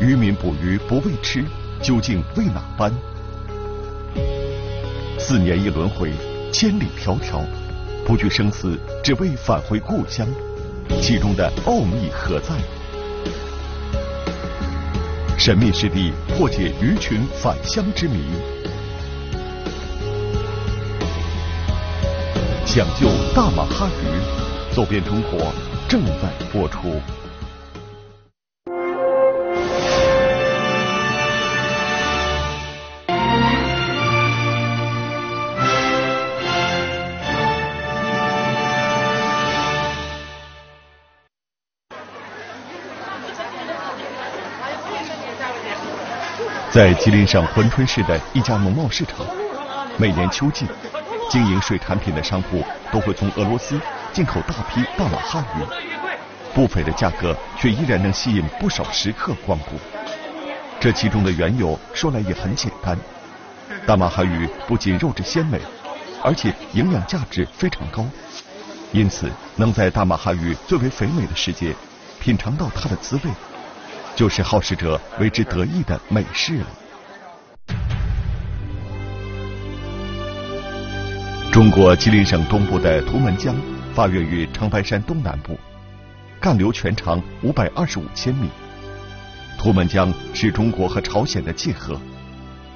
渔民捕鱼不为吃，究竟为哪般？4年一轮回，千里迢迢，不惧生死，只为返回故乡，其中的奥秘何在？神秘湿地破解鱼群返乡之谜，抢救大马哈鱼，走遍中国正在播出。在吉林省珲春市的一家农贸市场，每年秋季，经营水产品的商户都会从俄罗斯进口大批大马哈鱼，不菲的价格却依然能吸引不少食客光顾。这其中的缘由说来也很简单，大马哈鱼不仅肉质鲜美，而且营养价值非常高，因此能在大马哈鱼最为肥美的时节品尝到它的滋味，就是好食者为之得意的美事了。中国吉林省东部的图们江发源于长白山东南部，干流全长525千米。图们江是中国和朝鲜的界河，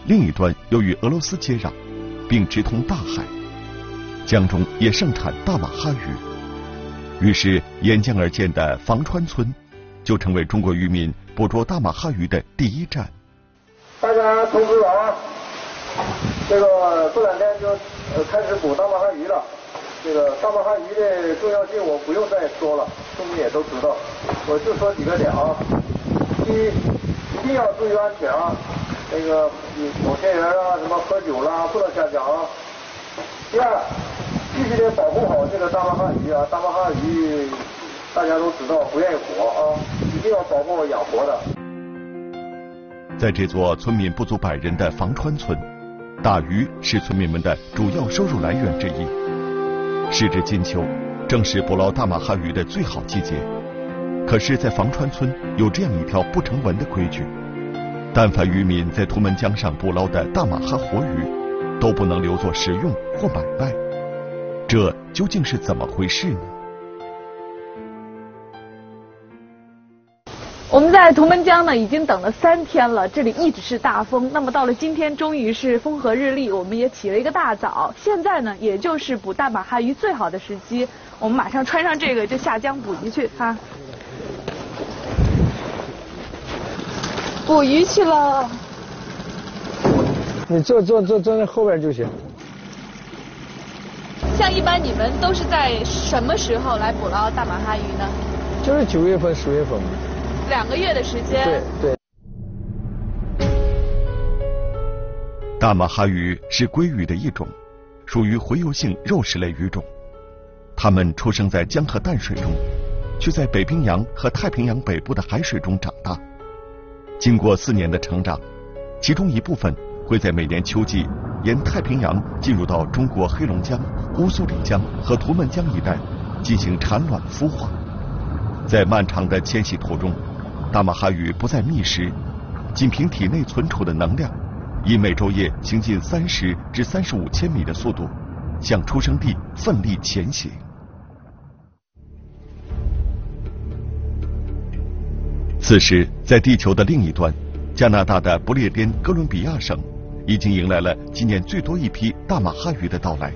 另一端又与俄罗斯接壤，并直通大海。江中也盛产大马哈鱼，于是沿江而建的房川村就成为中国渔民捕捉大马哈鱼的第一站。大家同志啊，这个过两天就开始捕大马哈鱼了。这个大马哈鱼的重要性我不用再说了，众位也都知道，我就说几个点啊。第一，一定要注意安全啊，那个某些人啊，什么喝酒啦，不能下江啊。第二，必须得保护好这个大马哈鱼啊，大马哈鱼。大家都知道不愿意活啊，一定要保护养活的。在这座村民不足100人的房川村，打鱼是村民们的主要收入来源之一。时至金秋，正是捕捞大马哈鱼的最好季节。可是，在房川村有这样一条不成文的规矩：但凡渔民在图们江上捕捞的大马哈活鱼，都不能留作食用或买卖。这究竟是怎么回事呢？我们在图们江呢，已经等了3天了，这里一直是大风。那么到了今天，终于是风和日丽，我们也起了一个大早。现在呢，也就是捕大马哈鱼最好的时机，我们马上穿上这个就下江捕鱼去啊！捕鱼去了。你坐在后边就行。像一般你们都是在什么时候来捕捞大马哈鱼呢？就是9月份、10月份。2个月的时间。对。大马哈鱼是鲑鱼的一种，属于洄游性肉食类鱼种。它们出生在江河淡水中，却在北冰洋和太平洋北部的海水中长大。经过4年的成长，其中一部分会在每年秋季沿太平洋进入到中国黑龙江、乌苏里江和图们江一带进行产卵孵化。在漫长的迁徙途中，大马哈鱼不再觅食，仅凭体内存储的能量，以每昼夜行进30至35千米的速度，向出生地奋力前行。此时，在地球的另一端，加拿大的不列颠哥伦比亚省已经迎来了今年最多一批大马哈鱼的到来。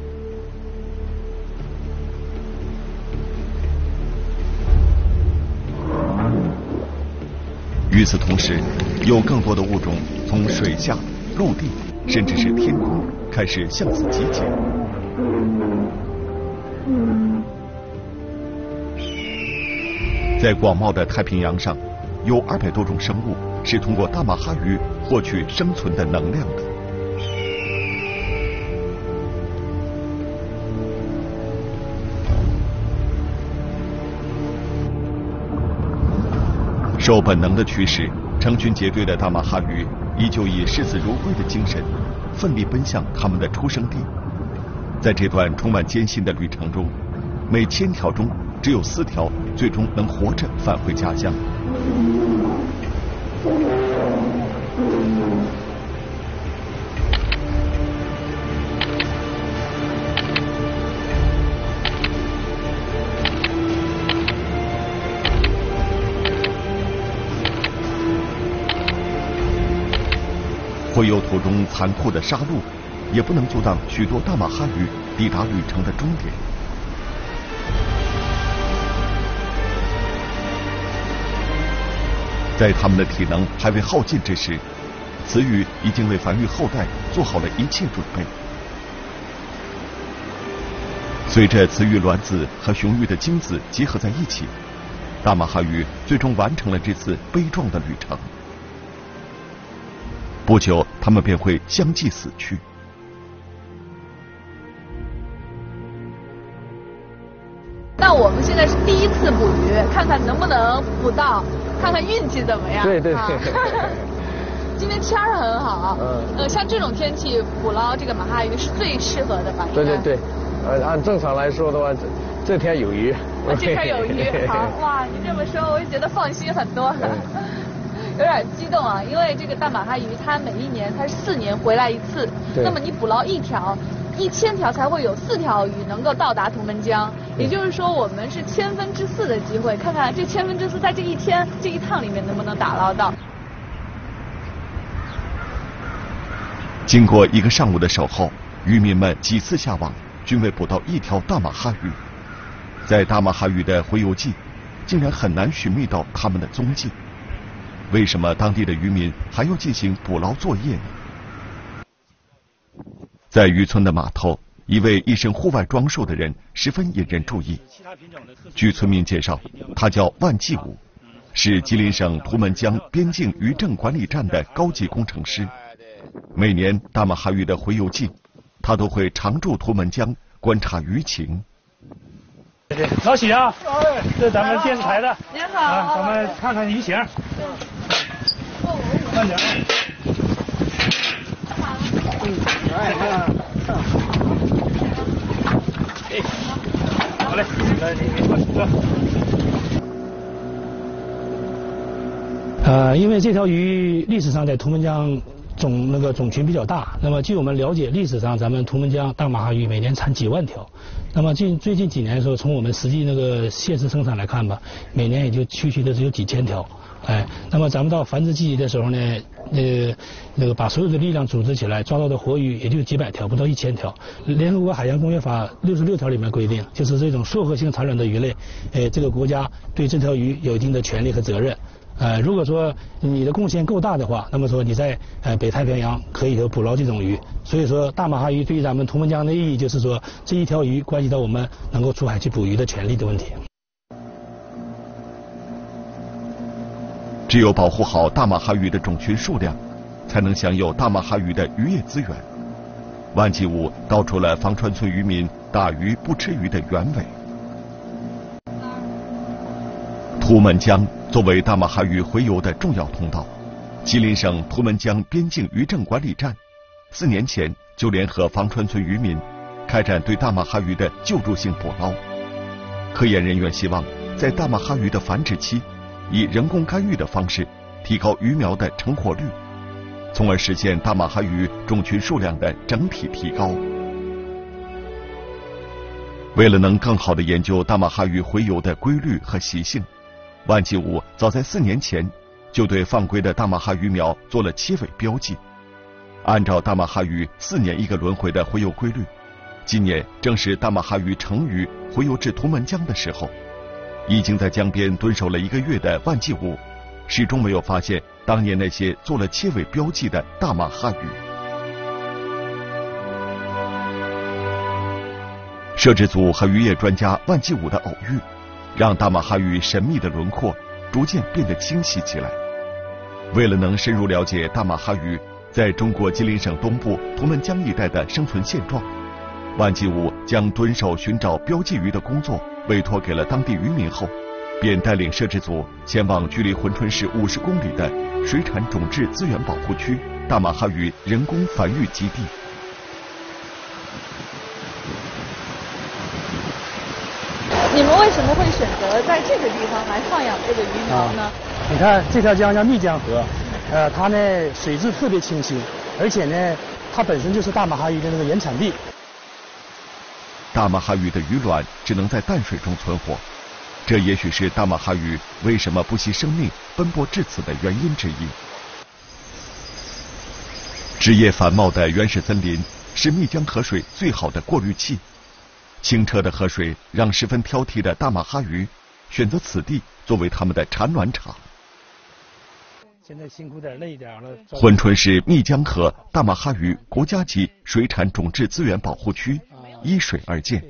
与此同时，有更多的物种从水下、陆地，甚至是天空开始向此集结。在广袤的太平洋上，有200多种生物是通过大马哈鱼获取生存的能量的。受本能的驱使，成群结队的大马哈鱼依旧以视死如归的精神，奋力奔向他们的出生地。在这段充满艰辛的旅程中，每1000条中只有4条最终能活着返回家乡。非有途中残酷的杀戮，也不能阻挡许多大马哈语抵达旅程的终点。在他们的体能还未耗尽之时，词语已经为繁育后代做好了一切准备。随着词语卵子和雄育的精子结合在一起，大马哈语最终完成了这次悲壮的旅程。不久，他们便会相继死去。那我们现在是第一次捕鱼，看看能不能捕到，看看运气怎么样。对对对。啊今天天儿很好，像这种天气捕捞这个马哈鱼是最适合的吧？对对对，按正常来说的话，这天有鱼。这天有鱼，好哇！你这么说，我就觉得放心很多了，有点激动啊。因为这个大马哈鱼，它每一年它4年回来一次，那么你捕捞一条，1000条才会有4条鱼能够到达图们江，也就是说我们是4/1000的机会，看看这4/1000在这一天这一趟里面能不能打捞到。经过一个上午的守候，渔民们几次下网，均未捕到一条大马哈鱼。在大马哈鱼的回游记，竟然很难寻觅到它们的踪迹。为什么当地的渔民还要进行捕捞作业呢？在渔村的码头，一位一身户外装束的人十分引人注意。据村民介绍，他叫万继武，是吉林省图们江边境渔政管理站的高级工程师。每年大马哈鱼的回游季，他都会常驻图们江观察鱼情。老许啊，这咱们电视台的，您好，咱们看看鱼形。慢点。好嘞，因为这条鱼历史上在图们江种群比较大，那么据我们了解，历史上咱们图们江大马哈鱼每年产几万条，那么最近几年的时候，从我们实际现实生产来看吧，每年也就区的只有几千条，哎，那么咱们到繁殖季的时候呢，把所有的力量组织起来，抓到的活鱼也就几百条，不到1000条。联合国海洋工业法66条里面规定，就是这种溯河性产卵的鱼类，这个国家对这条鱼有一定的权利和责任。如果说你的贡献够大的话，那么说你在北太平洋可以捕捞这种鱼。所以说，大马哈鱼对于咱们图们江的意义，就是说这一条鱼关系到我们能够出海去捕鱼的权利的问题。只有保护好大马哈鱼的种群数量，才能享有大马哈鱼的渔业资源。万继武道出了房川村渔民打鱼不吃鱼的原委。图们江作为大马哈鱼回游的重要通道，吉林省图们江边境渔政管理站4年前就联合房川村渔民开展对大马哈鱼的救助性捕捞。科研人员希望在大马哈鱼的繁殖期，以人工干预的方式提高鱼苗的成活率，从而实现大马哈鱼种群数量的整体提高。为了能更好地研究大马哈鱼回游的规律和习性，万继武早在4年前就对放归的大马哈鱼苗做了7尾标记。按照大马哈鱼4年1个轮回的回游规律，今年正是大马哈鱼成鱼回游至图们江的时候。已经在江边蹲守了1个月的万继武，始终没有发现当年那些做了7尾标记的大马哈鱼。摄制组和渔业专家万继武的偶遇，让大马哈鱼神秘的轮廓逐渐变得清晰起来。为了能深入了解大马哈鱼在中国吉林省东部图们江一带的生存现状，万继武将蹲守寻找标记鱼的工作委托给了当地渔民后，便带领摄制组前往距离珲春市50公里的水产种质资源保护区大马哈鱼人工繁育基地。你们为什么会选择在这个地方来放养这个鱼苗呢？你看这条江叫幂江河，它呢水质特别清新，而且呢它本身就是大马哈鱼的原产地。大马哈鱼的鱼卵只能在淡水中存活，这也许是大马哈鱼为什么不惜生命奔波至此的原因之一。枝叶繁茂的原始森林是岷江河水最好的过滤器。清澈的河水让十分挑剔的大马哈鱼选择此地作为他们的产卵场。现在辛苦点，累一点了。珲春市岷江河大马哈鱼国家级水产种质资源保护区。 依水而建，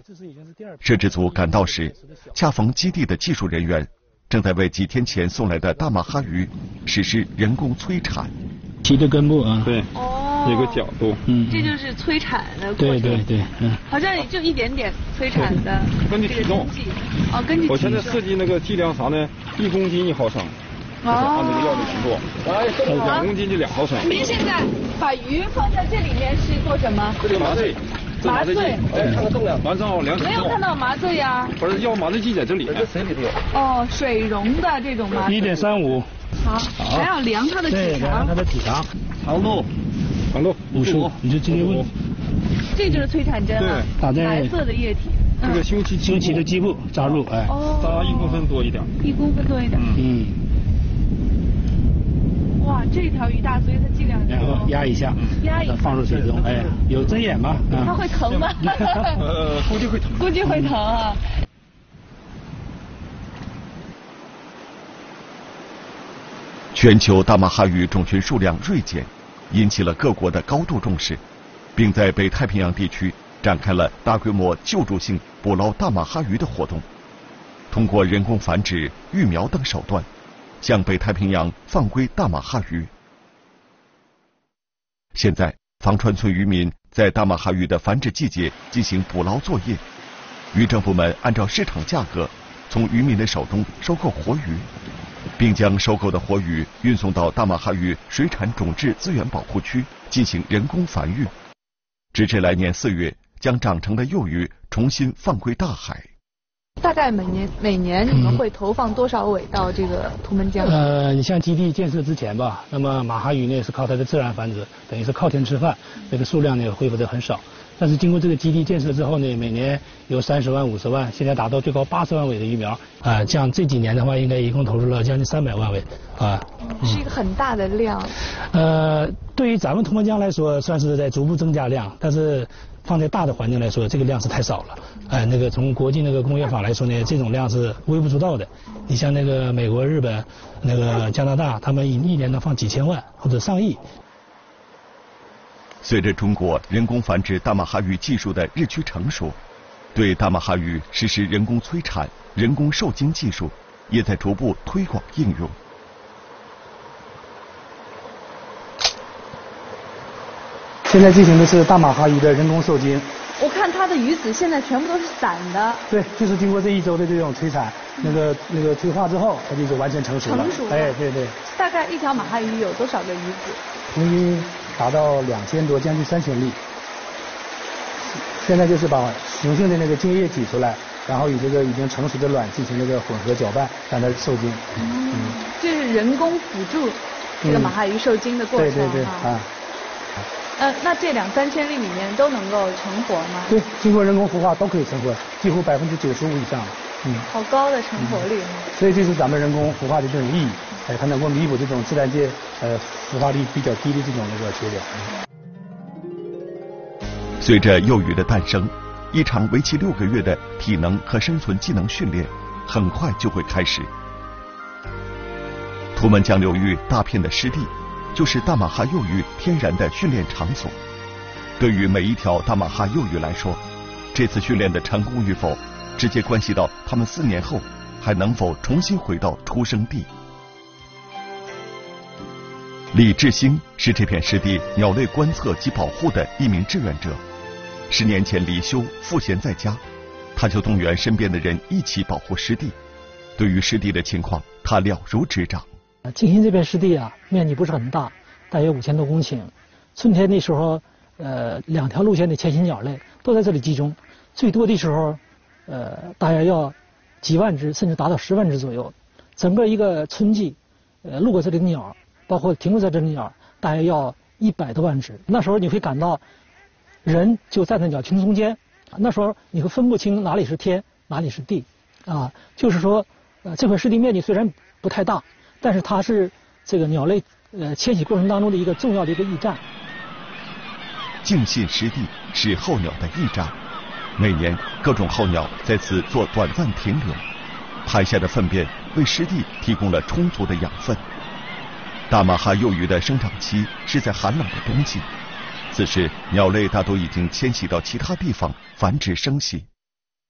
摄制组赶到时，恰逢基地的技术人员正在为几天前送来的大马哈鱼实施人工催产。提着根部啊，对，有个角度，嗯，这就是催产的过程。对，嗯，好像也就一点点催产的。根据体重。哦，根据。我现在设计那个剂量啥呢？1公斤1毫升。 按这个药的去做，2公斤就2毫升。您现在把鱼放在这里面是做什么？这个麻醉，看看重量。完之后量体重。没有看到麻醉呀？不是，药麻醉剂在这里。这水里头有。哦，水溶的这种麻醉。1.35。好，还要量它的体长。量它的体长。长度50，你就直接问。这就是催产针了，打在白色的液体。 这个胸鳍的基部扎入，哎，扎1公分多一点。1公分多一点。嗯。哇，这条鱼大，所以它剂量。然后压一下，放入水中，哎，有针眼吗？它会疼吗？估计会疼。估计会疼啊。全球大马哈鱼种群数量锐减，引起了各国的高度重视，并在北太平洋地区。 展开了大规模救助性捕捞大马哈鱼的活动，通过人工繁殖、育苗等手段，向北太平洋放归大马哈鱼。现在，房川村渔民在大马哈鱼的繁殖季节进行捕捞作业，渔政部门按照市场价格从渔民的手中收购活鱼，并将收购的活鱼运送到大马哈鱼水产种质资源保护区进行人工繁育，直至来年4月。 将长成的幼鱼重新放归大海。大概每年你们会投放多少尾到这个图们江？你像基地建设之前吧，那么马哈鱼呢也是靠它的自然繁殖，等于是靠天吃饭，这个数量呢恢复得很少。但是经过这个基地建设之后呢，每年有30万、50万，现在达到最高80万尾的鱼苗。这样这几年的话，应该一共投入了将近300万尾。是一个很大的量。对于咱们图们江来说，算是在逐步增加量，但是。 放在大的环境来说，这个量是太少了。那个从国际那个工业法来说呢，这种量是微不足道的。你像那个美国、日本、那个加拿大，他们一年能放几千万或者上亿。随着中国人工繁殖大马哈鱼技术的日趋成熟，对大马哈鱼实施人工催产、人工受精技术也在逐步推广应用。 现在进行的是大马哈鱼的人工受精。我看它的鱼子现在全部都是散的。对，就是经过这1周的这种催产，那个催化之后，它就已经完全成熟了。成熟了。哎，对。大概一条马哈鱼有多少个鱼子？平均达到2000多，将近3000粒。现在就是把雄性的那个精液挤出来，然后与这个已经成熟的卵进行那个混合搅拌，让它受精。这是人工辅助这个马哈鱼受精的过程。对。那这2、3000粒里面都能够成活吗？对，经过人工孵化都可以成活，几乎95%以上。好高的成活率。所以这是咱们人工孵化的这种意义，它能够弥补这种自然界孵化率比较低的这种那个缺点。随着幼鱼的诞生，一场为期6个月的体能和生存技能训练很快就会开始。图们江流域大片的湿地。 就是大马哈幼鱼天然的训练场所。对于每一条大马哈幼鱼来说，这次训练的成功与否，直接关系到它们4年后还能否重新回到出生地。李志兴是这片湿地鸟类观测及保护的一名志愿者。10年前离休赋闲在家，他就动员身边的人一起保护湿地。对于湿地的情况，他了如指掌。 静心这片湿地啊，面积不是很大，大约5000多公顷。春天的时候，2条路线的迁徙鸟类都在这里集中，最多的时候，大约要几万只，甚至达到10万只左右。整个一个春季，路过这里的鸟，包括停留在这里的鸟，大约要100多万只。那时候你会感到，人就站在鸟群中间，那时候你会分不清哪里是天，哪里是地，啊，就是说，这块湿地面积虽然不太大。 但是它是这个鸟类迁徙过程当中的一个重要的一个驿站。尽信湿地是候鸟的驿站。每年各种候鸟在此做短暂停留，排下的粪便为湿地提供了充足的养分。大马哈幼鱼的生长期是在寒冷的冬季，此时鸟类大都已经迁徙到其他地方繁殖生息，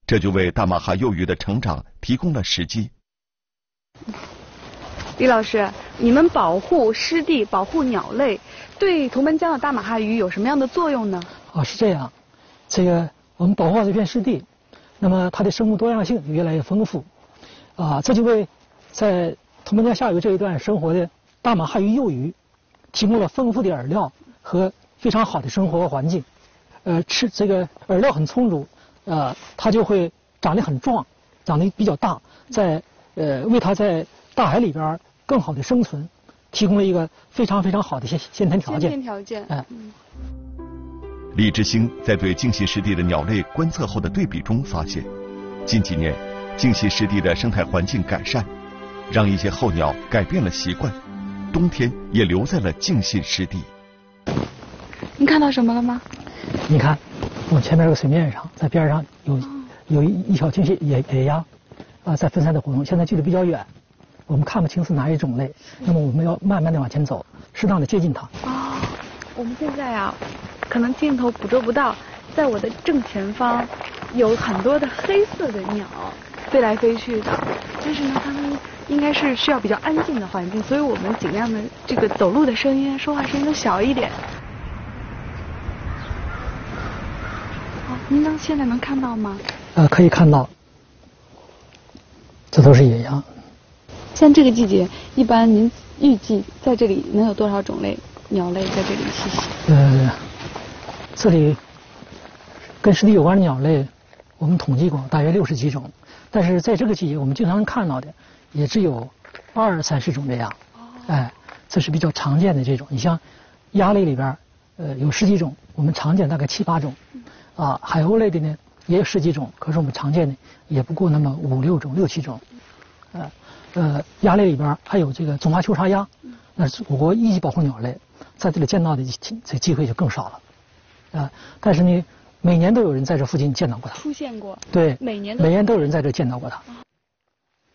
这就为大马哈幼鱼的成长提供了时机。李老师，你们保护湿地、保护鸟类，对图们江的大马哈鱼有什么样的作用呢？啊，是这样，我们保护这片湿地，那么它的生物多样性越来越丰富，啊，这就为在图们江下游这一段生活的大马哈鱼幼鱼提供了丰富的饵料和非常好的生活环境。吃这个饵料很充足，它就会长得很壮，长得比较大，为它在大海里边更好的生存提供了一个非常好的先天条件。李志兴在对净溪湿地的鸟类观测后的对比中发现，近几年净溪湿地的生态环境改善，让一些候鸟改变了习惯，冬天也留在了净溪湿地。你看到什么了吗？你看我前面有个水面上，在边上有一小群野鸭在分散的活动，现在距离比较远，我们看不清是哪一种类，那么我们要慢慢的往前走，适当的接近它。哦，我们现在啊，可能镜头捕捉不到，在我的正前方有很多的黑色的鸟飞来飞去的，但是呢，它们应该是需要比较安静的环境，所以我们尽量的这个走路的声音、说话声音都小一点。哦，您现在能看到吗？可以看到，这都是野鸭。像这个季节，一般您预计在这里能有多少种类鸟类在这里栖息？这里跟湿地有关的鸟类，我们统计过大约60几种，但是在这个季节我们经常看到的也只有20-30种这样。哎，这是比较常见的这种。你像鸭类里边，有10几种，我们常见大概7-8种，啊，海鸥类的呢也有10几种，可是我们常见的也不过那么5-6种、6-7种。鸭类里边还有这个中华秋沙鸭，那是我国一级保护鸟类，在这里见到的这机会就更少了。但是呢，每年都有人在这附近见到过它。出现过。对，每年都有人在这见到过它。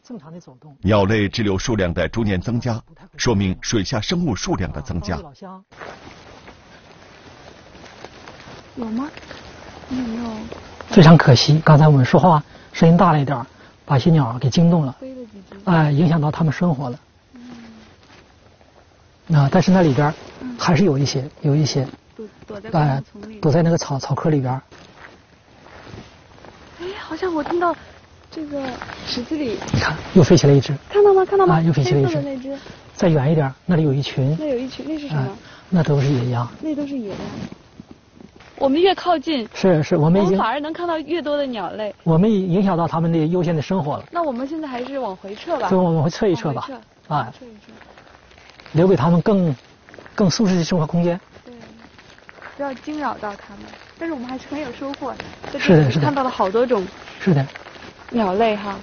正常的走动。鸟类支流数量的逐年增加，说明水下生物数量的增加。有吗？有没有？非常可惜，刚才我们说话声音大了一点，把些鸟给惊动了，影响到它们生活了。但是那里边还是有一些，躲在那个草科里边。哎，好像我听到这个池子里，你看，又飞起来一只，看到吗？又飞起来一只。再远一点，那里有一群。那是什么？那都是野鸭。我们越靠近，我们反而能看到越多的鸟类，我们影响到他们的优先的生活了。那我们现在还是往回撤吧，所以我们会撤一撤吧，留给他们更舒适的生活空间。对，不要惊扰到他们。但是我们还是很有收获的，是看到了好多种鸟类哈。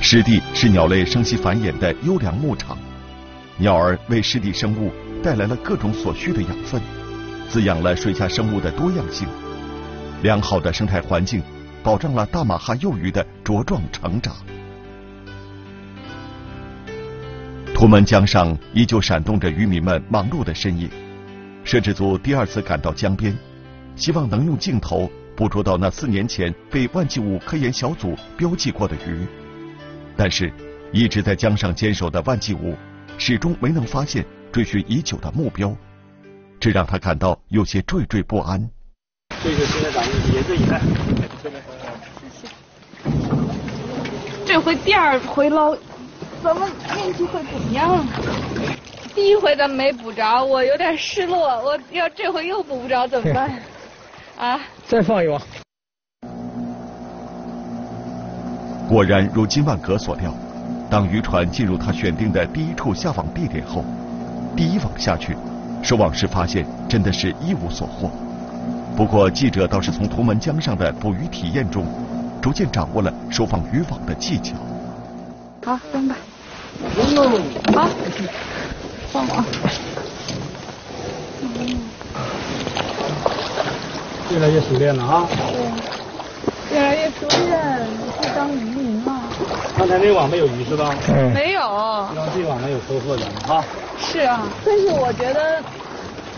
湿地是鸟类生息繁衍的优良牧场，鸟儿为湿地生物带来了各种所需的养分，滋养了水下生物的多样性。良好的生态环境保障了大马哈幼鱼的茁壮成长。图们江上依旧闪动着渔民们忙碌的身影，摄制组第2次赶到江边，希望能用镜头捕捉到那4年前被万纪五科研小组标记过的鱼，但是一直在江上坚守的万纪五始终没能发现追寻已久的目标，这让他感到有些惴惴不安。这个现在咱们严阵以待。这回第2回捞，咱们运气会怎么样？第1回咱们没捕着，我有点失落。我要这回又捕不着怎么办？啊！再放一网。果然如金万格所料，当渔船进入他选定的第1处下网地点后，第1网下去，收网时发现真的是一无所获。不过记者倒是从图们江上的捕鱼体验中逐渐掌握了收放渔网的技巧。好，扔吧。好，放网。越来越熟练了啊！对，越来越熟练，去当渔民了。刚才那网没有鱼是吧？嗯，没有。然后这网没有收获的啊。是啊，但是我觉得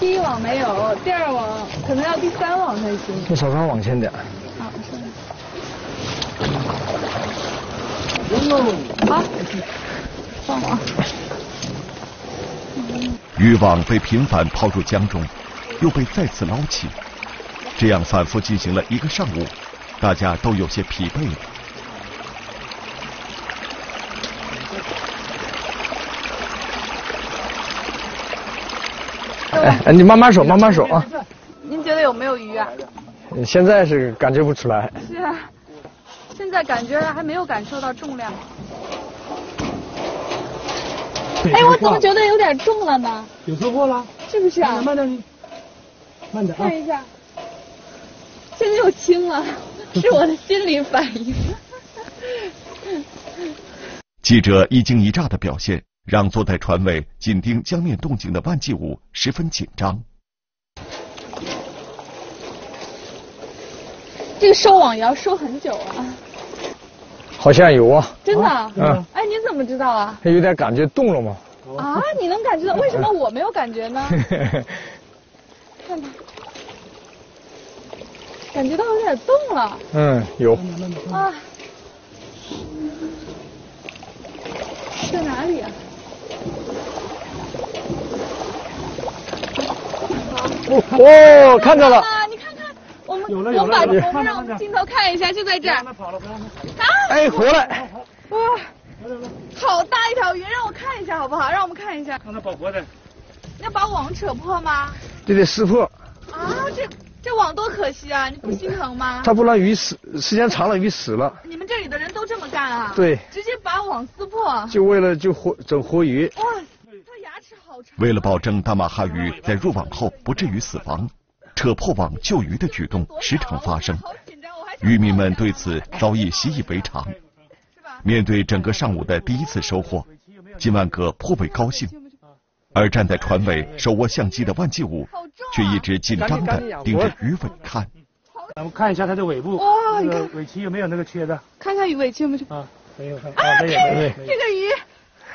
第一网没有，第二网可能要第三网才行。那小刚往前点。好，是的。好，上网。 渔网被频繁抛入江中，又被再次捞起，这样反复进行了一个上午，大家都有些疲惫了。哎，你慢慢手，慢慢手啊！您觉得有没有鱼啊？现在是感觉不出来。是啊，现在感觉还没有感受到重量。 哎，我怎么觉得有点重了呢？有收获了，是不是啊？慢点，慢点啊！看一下，现在又轻了，是我的心理反应。记者一惊一乍的表现，让坐在船尾紧盯江面动静的万继武十分紧张。这个收网也要收很久啊。 好像有啊，真的、啊，嗯，哎，你怎么知道啊？有点感觉动了吗？啊，你能感觉到？为什么我没有感觉呢？看吧，感觉到有点动了。嗯，有。啊，在哪里啊？哦，看到了。 我们让镜头看一下，就在这儿。啊！哎，回来！哇，好大一条鱼，让我看一下好不好？让我们看一下。让它保活的。要把网扯破吗？这得撕破。啊，这网多可惜啊！你不心疼吗？它不让鱼死，时间长了鱼死了。你们这里的人都这么干啊？对。直接把网撕破。就为了整活鱼。哇，它牙齿好长。为了保证大马哈鱼在入网后不至于死亡。 扯破网救鱼的举动时常发生，渔民们对此早已习以为常。面对整个上午的第一次收获，金万哥颇为高兴，而站在船尾手握相机的万继武却一直紧张地盯着鱼尾看。咱们看一下它的尾部，那个尾鳍有没有那个缺的？看一下鱼尾鳍有没有？啊，没有。啊，这个鱼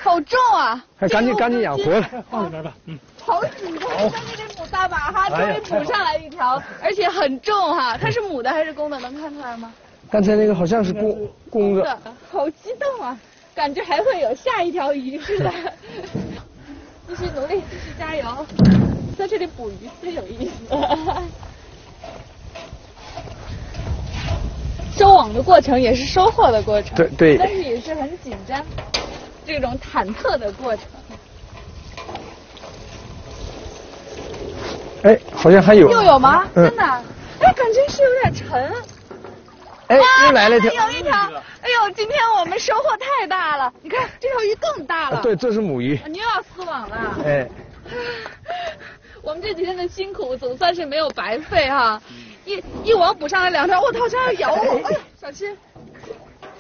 好重啊！赶紧养活了，放里边吧。嗯。 好紧张，将这只母大马哈终于捕上来一条，而且很重哈。它是母的还是公的？能看出来吗？刚才那个好像是公的。好激动啊，感觉还会有下一条鱼似的。继续努力，继续加油。在这里捕鱼最有意思。收网的过程也是收获的过程，对，但是也是很紧张，这种忐忑的过程。 哎，好像还有。又有吗？真的？哎，感觉是有点沉。哎，又来了一条。有一条。哎呦，今天我们收获太大了！你看，这条鱼更大了。对，这是母鱼。你又要撕网了。哎。我们这几天的辛苦总算是没有白费哈！一网捕上来两条，我它好像要咬我！哎，小心！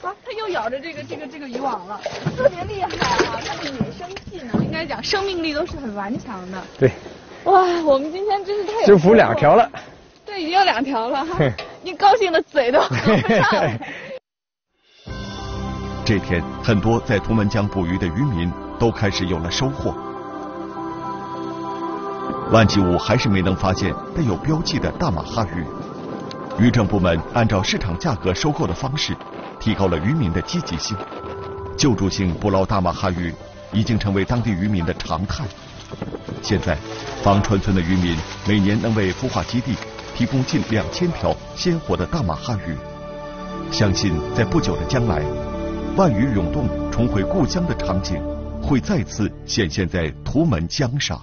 啊，它又咬着这个渔网了，特别厉害啊！它的野生技能应该讲生命力都是很顽强的。对。 哇，我们今天真是太有收获了，就捕两条了，对，已经有两条了，你高兴的嘴都合不上了。这天，很多在图们江捕鱼的渔民都开始有了收获。万继武还是没能发现带有标记的大马哈鱼，渔政部门按照市场价格收购的方式，提高了渔民的积极性，救助性捕捞大马哈鱼已经成为当地渔民的常态。 现在，房川村的渔民每年能为孵化基地提供近2000条鲜活的大马哈鱼。相信在不久的将来，万鱼涌动重回故乡的场景会再次显现在图们江上。